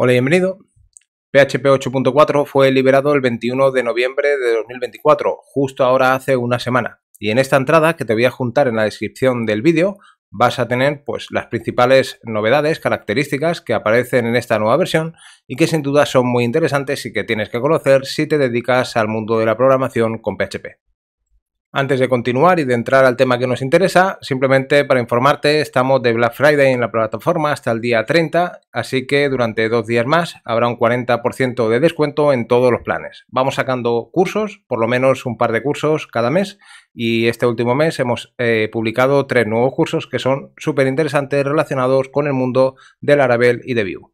Hola y bienvenido. PHP 8.4 fue liberado el 21 de noviembre de 2024, justo ahora hace una semana. Y en esta entrada que te voy a juntar en la descripción del vídeo, vas a tener pues las principales novedades, características que aparecen en esta nueva versión y que sin duda son muy interesantes y que tienes que conocer si te dedicas al mundo de la programación con PHP. Antes de continuar y de entrar al tema que nos interesa, simplemente para informarte, estamos de Black Friday en la plataforma hasta el día 30, así que durante 2 días más habrá un 40% de descuento en todos los planes. Vamos sacando cursos, por lo menos un par de cursos cada mes, y este último mes hemos publicado 3 nuevos cursos que son súper interesantes relacionados con el mundo de Laravel y de Vue.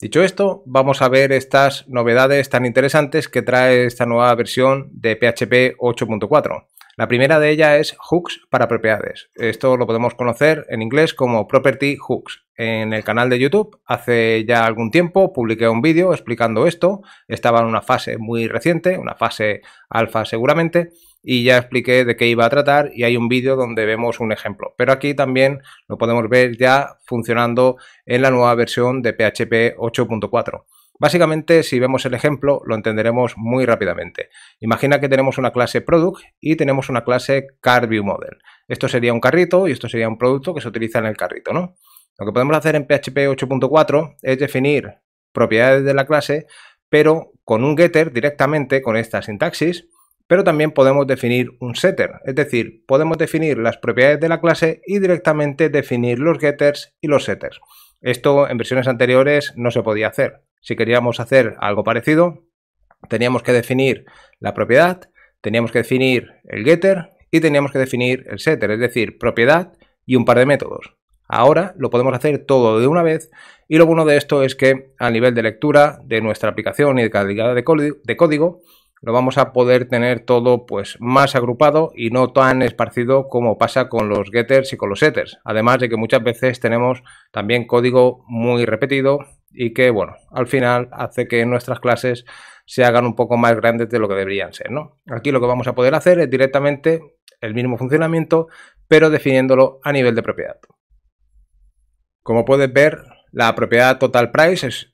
Dicho esto, vamos a ver estas novedades tan interesantes que trae esta nueva versión de PHP 8.4. La primera de ellas es hooks para propiedades. Esto lo podemos conocer en inglés como Property Hooks. En el canal de YouTube hace ya algún tiempo publiqué un vídeo explicando esto. Estaba en una fase muy reciente, una fase alfa seguramente, y ya expliqué de qué iba a tratar y hay un vídeo donde vemos un ejemplo. Pero aquí también lo podemos ver ya funcionando en la nueva versión de PHP 8.4. Básicamente, si vemos el ejemplo, lo entenderemos muy rápidamente. Imagina que tenemos una clase Product y tenemos una clase CartViewModel. Esto sería un carrito y esto sería un producto que se utiliza en el carrito, ¿no? Lo que podemos hacer en PHP 8.4 es definir propiedades de la clase, pero con un getter directamente con esta sintaxis, pero también podemos definir un setter, es decir, podemos definir las propiedades de la clase y directamente definir los getters y los setters. Esto en versiones anteriores no se podía hacer. Si queríamos hacer algo parecido, teníamos que definir la propiedad, teníamos que definir el getter y teníamos que definir el setter, es decir, propiedad y un par de métodos. Ahora lo podemos hacer todo de una vez y lo bueno de esto es que a nivel de lectura de nuestra aplicación y de calidad de código, lo vamos a poder tener todo pues más agrupado y no tan esparcido como pasa con los getters y con los setters. Además de que muchas veces tenemos también código muy repetido y que, bueno, al final hace que nuestras clases se hagan un poco más grandes de lo que deberían ser, ¿no? Aquí lo que vamos a poder hacer es directamente el mismo funcionamiento, pero definiéndolo a nivel de propiedad. Como puedes ver, la propiedad TotalPrice es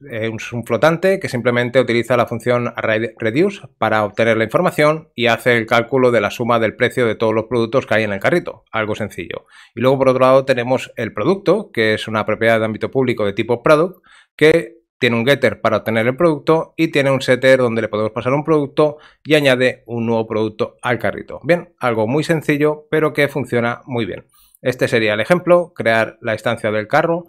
un flotante que simplemente utiliza la función ArrayReduce para obtener la información y hace el cálculo de la suma del precio de todos los productos que hay en el carrito, algo sencillo. Y luego por otro lado tenemos el producto, que es una propiedad de ámbito público de tipo Product, que tiene un getter para obtener el producto y tiene un setter donde le podemos pasar un producto y añade un nuevo producto al carrito. Bien, algo muy sencillo pero que funciona muy bien. Este sería el ejemplo, crear la instancia del carro,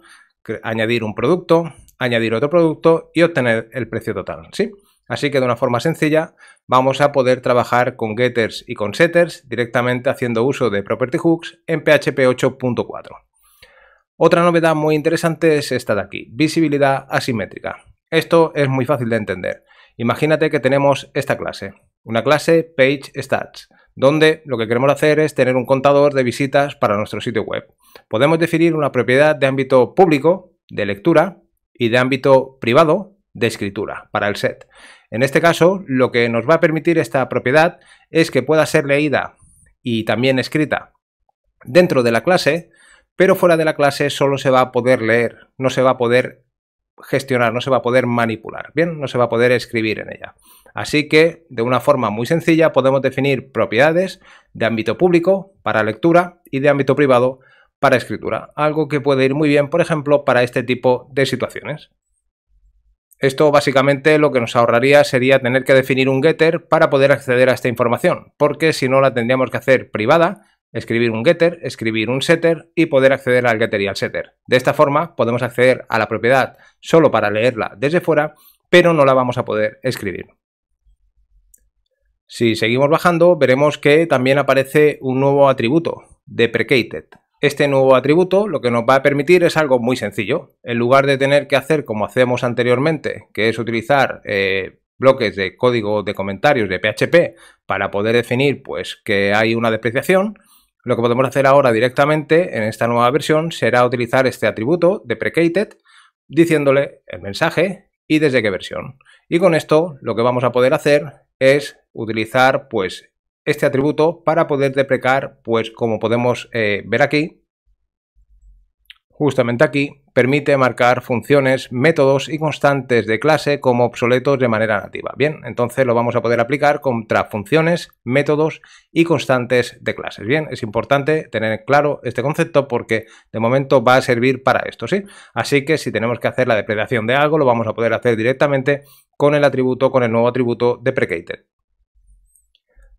añadir un producto, añadir otro producto y obtener el precio total, ¿sí? Así que de una forma sencilla vamos a poder trabajar con getters y con setters directamente haciendo uso de Property Hooks en PHP 8.4. Otra novedad muy interesante es esta de aquí, visibilidad asimétrica. Esto es muy fácil de entender. Imagínate que tenemos esta clase, una clase PageStats, donde lo que queremos hacer es tener un contador de visitas para nuestro sitio web. Podemos definir una propiedad de ámbito público, de lectura, y de ámbito privado, de escritura, para el set. En este caso, lo que nos va a permitir esta propiedad es que pueda ser leída y también escrita dentro de la clase, pero fuera de la clase solo se va a poder leer, no se va a poder gestionar, no se va a poder manipular, bien, no se va a poder escribir en ella. Así que de una forma muy sencilla podemos definir propiedades de ámbito público para lectura y de ámbito privado para escritura, algo que puede ir muy bien, por ejemplo, para este tipo de situaciones. Esto básicamente lo que nos ahorraría sería tener que definir un getter para poder acceder a esta información, porque si no la tendríamos que hacer privada, escribir un getter, escribir un setter y poder acceder al getter y al setter. De esta forma podemos acceder a la propiedad solo para leerla desde fuera, pero no la vamos a poder escribir. Si seguimos bajando, veremos que también aparece un nuevo atributo, deprecated. Este nuevo atributo lo que nos va a permitir es algo muy sencillo. En lugar de tener que hacer como hacemos anteriormente, que es utilizar bloques de código de comentarios de PHP para poder definir pues que hay una depreciación, lo que podemos hacer ahora directamente en esta nueva versión será utilizar este atributo deprecated diciéndole el mensaje y desde qué versión. Y con esto lo que vamos a poder hacer es utilizar pues este atributo para poder deprecar, pues como podemos ver aquí, Justamente aquí permite marcar funciones, métodos y constantes de clase como obsoletos de manera nativa. Bien, entonces lo vamos a poder aplicar contra funciones, métodos y constantes de clases. Bien, es importante tener claro este concepto porque de momento va a servir para esto, ¿sí? Así que si tenemos que hacer la depredación de algo, lo vamos a poder hacer directamente con el atributo, con el nuevo atributo deprecated.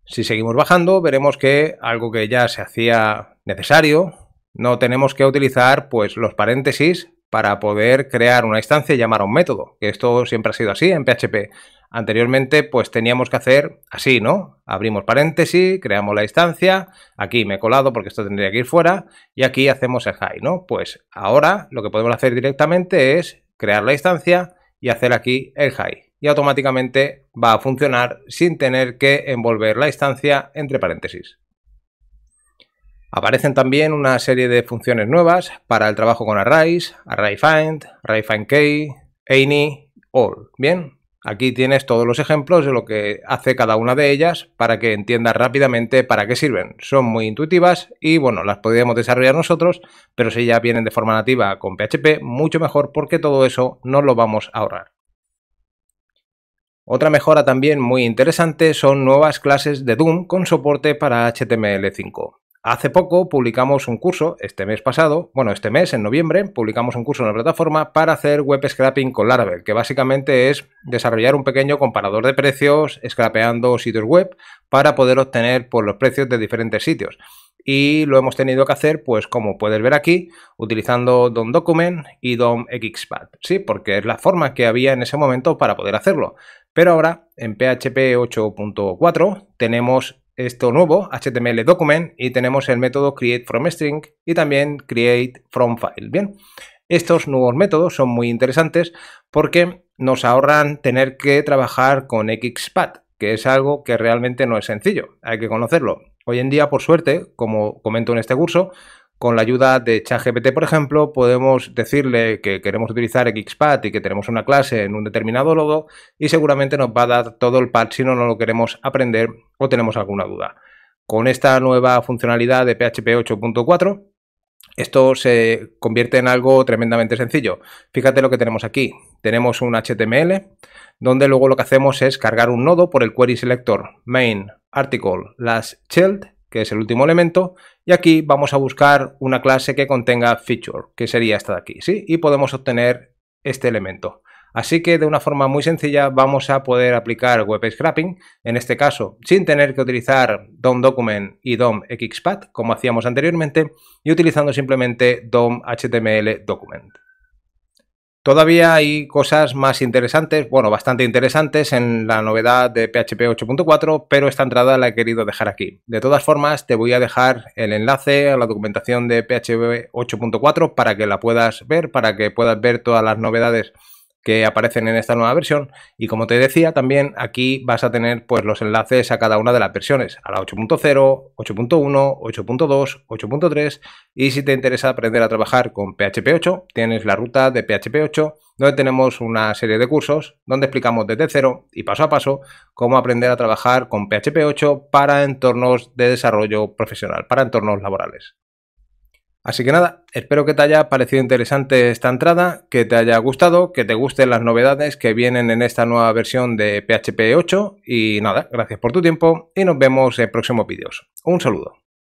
Si seguimos bajando, veremos que algo que ya se hacía necesario. No tenemos que utilizar pues los paréntesis para poder crear una instancia y llamar a un método, que esto siempre ha sido así en PHP. Anteriormente pues teníamos que hacer así, ¿no? Abrimos paréntesis, creamos la instancia, aquí me he colado porque esto tendría que ir fuera, y aquí hacemos el high, ¿no? Pues ahora lo que podemos hacer directamente es crear la instancia y hacer aquí el high. Y automáticamente va a funcionar sin tener que envolver la instancia entre paréntesis. Aparecen también una serie de funciones nuevas para el trabajo con arrays, arrayFind, arrayFindKey, any, all. Bien, aquí tienes todos los ejemplos de lo que hace cada una de ellas para que entiendas rápidamente para qué sirven. Son muy intuitivas y bueno, las podríamos desarrollar nosotros, pero si ya vienen de forma nativa con PHP, mucho mejor porque todo eso nos lo vamos a ahorrar. Otra mejora también muy interesante son nuevas clases de DOM con soporte para HTML5. Hace poco publicamos un curso, en noviembre, publicamos un curso en la plataforma para hacer web scraping con Laravel, que básicamente es desarrollar un pequeño comparador de precios, scrapeando sitios web para poder obtener pues, los precios de diferentes sitios. Y lo hemos tenido que hacer, pues como puedes ver aquí, utilizando DOMDocument y DOMXPath, ¿sí? Porque es la forma que había en ese momento para poder hacerlo. Pero ahora, en PHP 8.4, tenemos esto nuevo, HTMLDocument, y tenemos el método createFromString y también createFromFile. Bien, estos nuevos métodos son muy interesantes porque nos ahorran tener que trabajar con XPath, que es algo que realmente no es sencillo, hay que conocerlo. Hoy en día, por suerte, como comento en este curso, con la ayuda de ChatGPT, por ejemplo, podemos decirle que queremos utilizar XPath y que tenemos una clase en un determinado logo y seguramente nos va a dar todo el path si no lo queremos aprender o tenemos alguna duda. Con esta nueva funcionalidad de PHP 8.4, esto se convierte en algo tremendamente sencillo. Fíjate lo que tenemos aquí. Tenemos un HTML donde luego lo que hacemos es cargar un nodo por el query selector main article las child, que es el último elemento, y aquí vamos a buscar una clase que contenga feature, que sería esta de aquí, ¿sí? Y podemos obtener este elemento. Así que de una forma muy sencilla vamos a poder aplicar web scraping, en este caso sin tener que utilizar DOMDocument y DOMXPath, como hacíamos anteriormente, y utilizando simplemente DOMHTMLDocument. Todavía hay cosas más interesantes, bueno, bastante interesantes en la novedad de PHP 8.4, pero esta entrada la he querido dejar aquí. De todas formas, te voy a dejar el enlace a la documentación de PHP 8.4 para que la puedas ver, para que puedas ver todas las novedades que aparecen en esta nueva versión. Y como te decía, también aquí vas a tener pues, los enlaces a cada una de las versiones, a la 8.0, 8.1, 8.2, 8.3, y si te interesa aprender a trabajar con PHP 8, tienes la ruta de PHP 8, donde tenemos una serie de cursos donde explicamos desde cero y paso a paso cómo aprender a trabajar con PHP 8 para entornos de desarrollo profesional, para entornos laborales. Así que nada, espero que te haya parecido interesante esta entrada, que te haya gustado, que te gusten las novedades que vienen en esta nueva versión de PHP 8 y nada, gracias por tu tiempo y nos vemos en próximos vídeos. Un saludo.